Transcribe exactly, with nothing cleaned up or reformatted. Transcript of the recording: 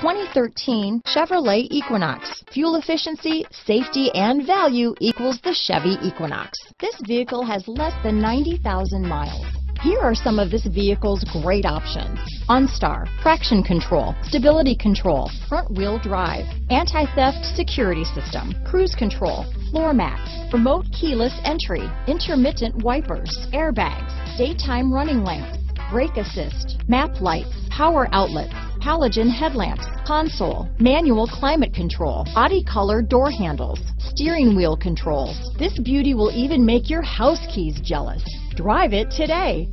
twenty thirteen Chevrolet Equinox. Fuel efficiency, safety, and value equals the Chevy Equinox. This vehicle has less than ninety thousand miles. Here are some of this vehicle's great options: OnStar, traction control, stability control, front wheel drive, anti-theft security system, cruise control, floor mats, remote keyless entry, intermittent wipers, airbags, daytime running lamps, brake assist, map lights, power outlets, halogen headlamps, console, manual climate control, Audi-color door handles, steering wheel controls. This beauty will even make your house keys jealous. Drive it today.